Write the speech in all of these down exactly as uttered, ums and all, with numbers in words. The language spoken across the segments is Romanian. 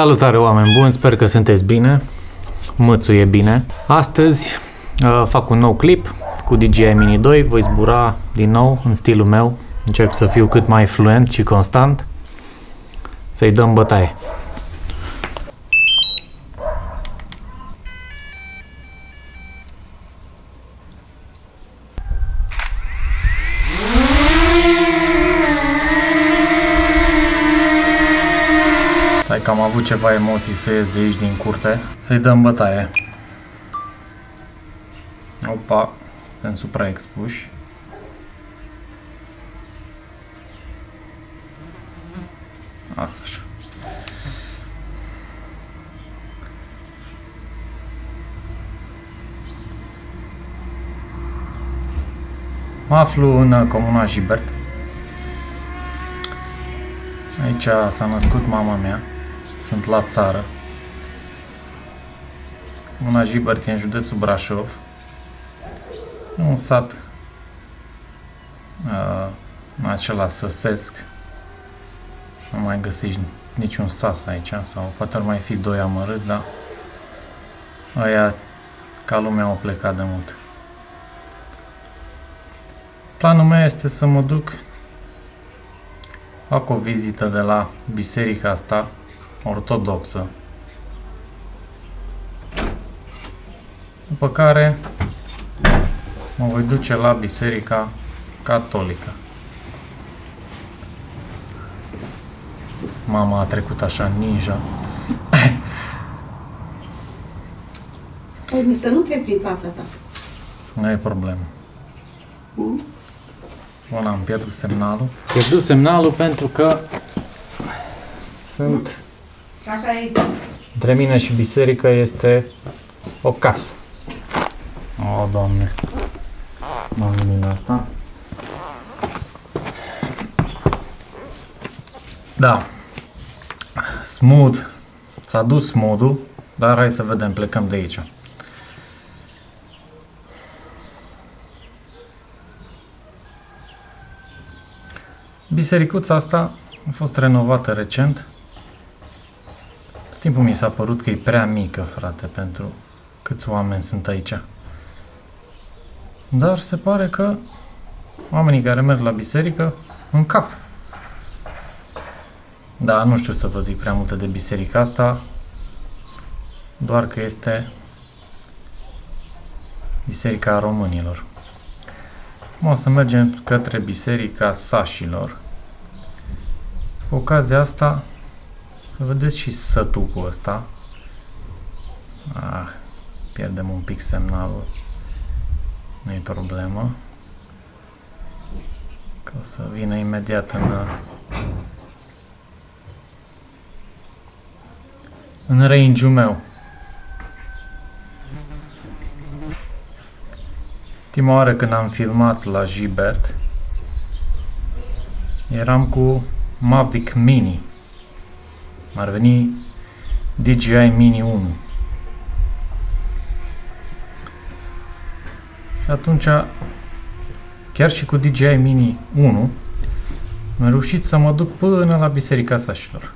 Salutare, oameni buni, sper că sunteți bine. Mățu e bine. Astăzi uh, fac un nou clip cu D J I Mini doi. Voi zbura din nou în stilul meu. Încerc să fiu cât mai fluent și constant. Să-i dăm bătaie. Hai că am avut ceva emoții să ies de aici din curte. Să-i dăm bătaie. Opa, suntem supraexpuși. Asta așa. Mă aflu în comuna Jibert. Aici s-a născut mama mea. Sunt la țară. Comuna Jibert e în județul Brașov. E un sat uh, în acela Săsesc. Nu mai găsești niciun sas aici, sau poate ar mai fi doi amărâți, dar aia ca lumea au plecat de mult. Planul meu este să mă duc, fac o vizită de la biserica asta ortodoxă, după care mă voi duce la biserica catolică. Mama a trecut așa, ninja. Păi, să nu trec prin fața ta. Nu e problemă. Mm? Bun, am pierdut semnalul. Pierdut semnalul pentru că sunt... Așa e. Între mine și biserică este o casă. O, Doamne. M-am gândit la asta. Da. Smooth. S-a dus smooth-ul, dar hai să vedem, plecăm de aici. Bisericuța asta a fost renovată recent. Tot timpul mi s-a părut că e prea mică, frate, pentru câți oameni sunt aici. Dar se pare că oamenii care merg la biserică în cap. Da, nu știu să vă zic prea multe de biserica asta, doar că este biserica românilor. O să mergem către biserica sașilor. Cu ocazia asta, să vedeți și sătucul ăsta. Ah, pierdem un pic semnalul. Nu e problemă. Că o să vină imediat în... în range-ul meu. Ultima oară când am filmat la Jibert, eram cu Mavic Mini. M-ar veni D J I Mini unu. Și atunci, chiar și cu D J I Mini unu, am reușit să mă duc până la biserica sașilor.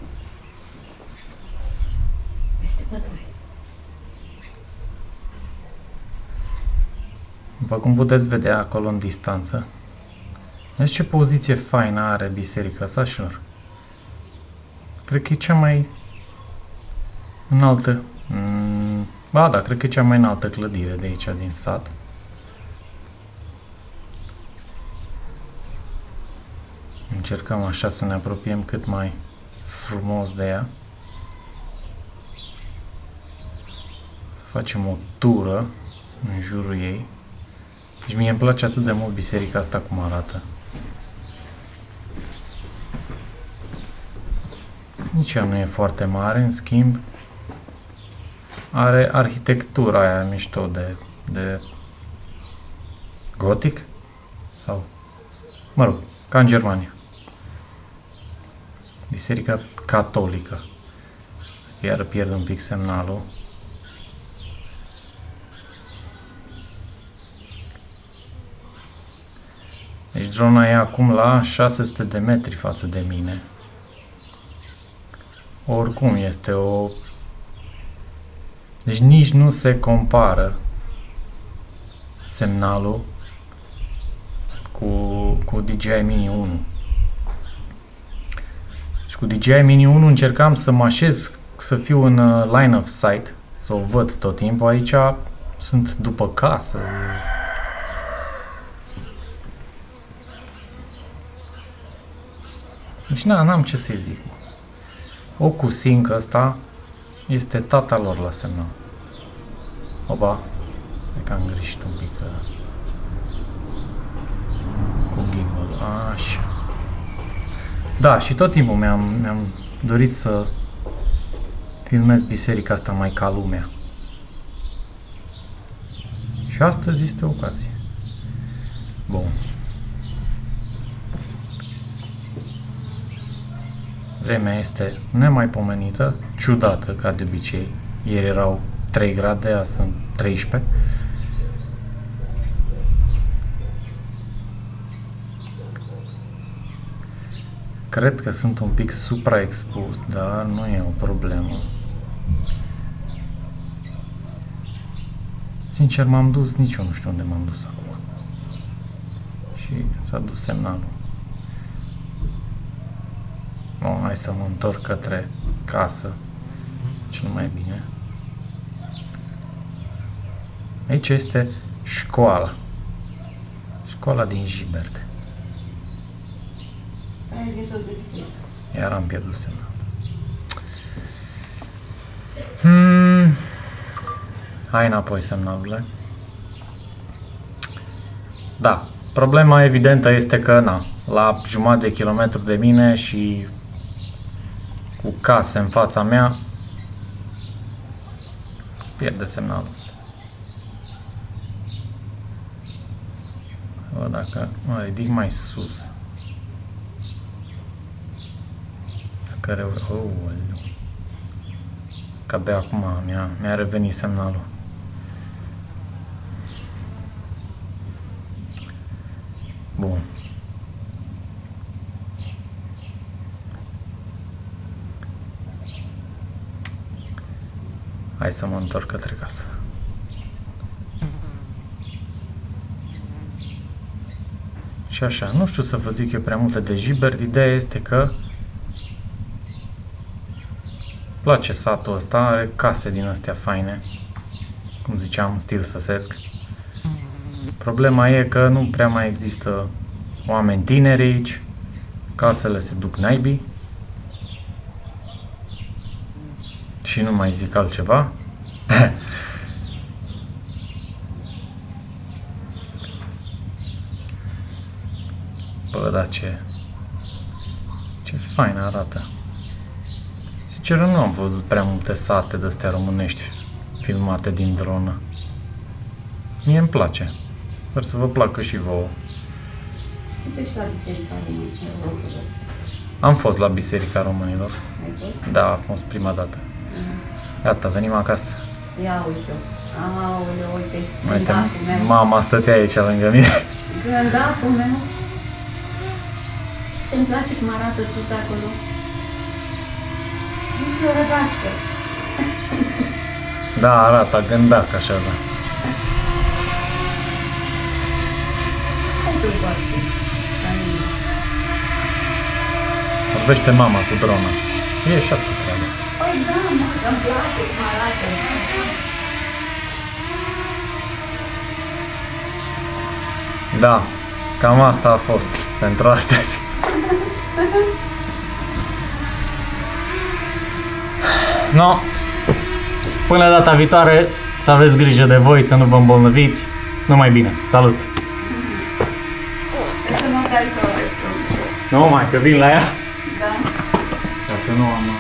După cum puteți vedea acolo în distanță, vezi ce poziție faină are biserica sașilor. Cred că e cea mai înaltă, mm, ba da, cred că e cea mai înaltă clădire de aici din sat. Încercăm așa să ne apropiem cât mai frumos de ea. Să facem o tură în jurul ei. Deci mie îmi place atât de mult biserica asta cum arată. Nici ea nu e foarte mare, în schimb are arhitectura aia mișto de, de gotic sau, mă rog, ca în Germania. Biserica catolică. Iar pierd un pic semnalul. Deci drona e acum la șase sute de metri față de mine. Oricum este o... Deci nici nu se compară semnalul cu, cu D J I Mini unu. Și cu D J I Mini unu încercam să mă așez, să fiu în line of sight, să o văd tot timpul. Aici sunt după casă. Deci na, n-am ce să-i zic. Ocusinc ăsta este tata lor la semnal. Opa, cred că am greșit un pic că... cu gimbal, așa. Da, și tot timpul mi-am mi-am dorit să filmez biserica asta mai ca lumea. Și astăzi este ocazie. Bun. Vremea este nemaipomenită, ciudată ca de obicei. Ieri erau trei grade, azi sunt treisprezece. Cred că sunt un pic supraexpus, dar nu e o problemă. Sincer, m-am dus, nici eu nu știu unde m-am dus acum. Și s-a dus semnalul. No, hai să mă întorc către casă, cel mai bine. Aici este școala, școala din Jibert. Iar am pierdut semnal. Hmm. Hai înapoi semnalule. Da, problema evidentă este că na, la jumătate de kilometru de mine și cu case în fața mea, pierde semnalul. Văd dacă mă ridic mai sus. Dacă reu... Oh, că abia acum mi-a mi-a revenit semnalul. Bun. Hai să mă întorc către casă. Și așa, nu știu să vă zic eu prea multe de Jibert, ideea este că îmi place satul ăsta, are case din astea faine, cum ziceam, stil săsesc. Problema e că nu prea mai există oameni tineri aici, casele se duc naibii. Și nu mai zic altceva. Bă, da, ce... ce fain arată. Sincer, nu am văzut prea multe sate de-astea românești filmate din dronă. Mie îmi place. Sper să vă placă și vouă. Uite și la Biserica Românilor. Am fost la Biserica Românilor. Ai fost? Da, a fost prima dată. Gata, venim acasă. Ia uite-o. Aoleu, uite. Uite, mama stătea aici lângă mine. Gândacul meu. Ce-mi place cum arată sus acolo. Zici că o răbașcă. Da, arată gândac așa, da. Hai tu poate. Vorbește mama cu drona. E și asta treaba. Păi da, mă, îmi place cum arată. Da, cam asta a fost pentru astăzi. No, până data viitoare, să aveți grijă de voi, să nu vă îmbolnăviți. Numai bine, salut! Nu mai, că vin la ea. Da. Dacă nu am...